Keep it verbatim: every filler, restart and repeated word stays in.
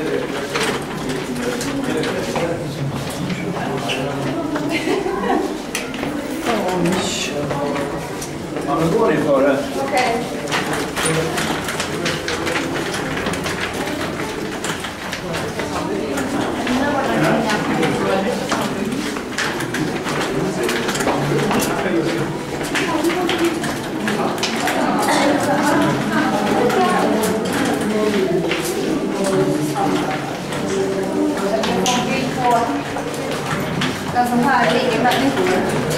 Ja, nu går ni före. Okej. Den som här ligger människor.